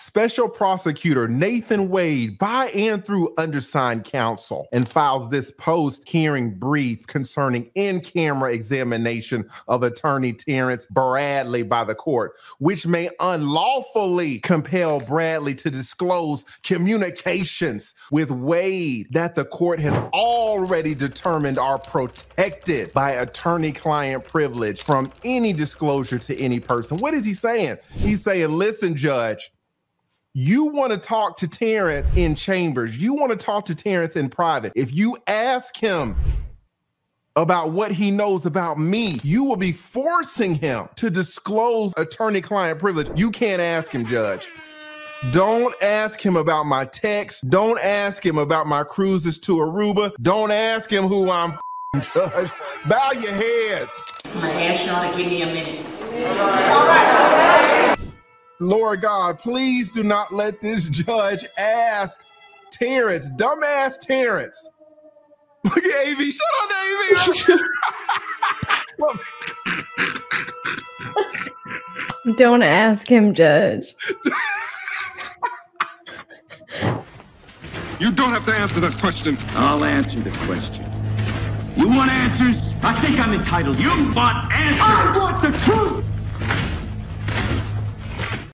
Special Prosecutor Nathan Wade, by and through undersigned counsel, and files this post-hearing brief concerning in-camera examination of attorney Terrence Bradley by the court, which may unlawfully compel Bradley to disclose communications with Wade that the court has already determined are protected by attorney-client privilege from any disclosure to any person. What is he saying? He's saying, listen, Judge, you want to talk to Terrence in chambers. You want to talk to Terrence in private. If you ask him about what he knows about me, you will be forcing him to disclose attorney-client privilege. You can't ask him, Judge. Don't ask him about my texts. Don't ask him about my cruises to Aruba. Don't ask him who I'm f***ing, Judge. Bow your heads. I'm going to ask y'all to give me a minute. All right. Lord God, please do not let this judge ask Terrence, dumbass Terrence. Look at AV. Shut up, AV. Don't ask him, Judge. You don't have to answer that question. I'll answer the question. You want answers? I think I'm entitled. You want answers? I want the truth.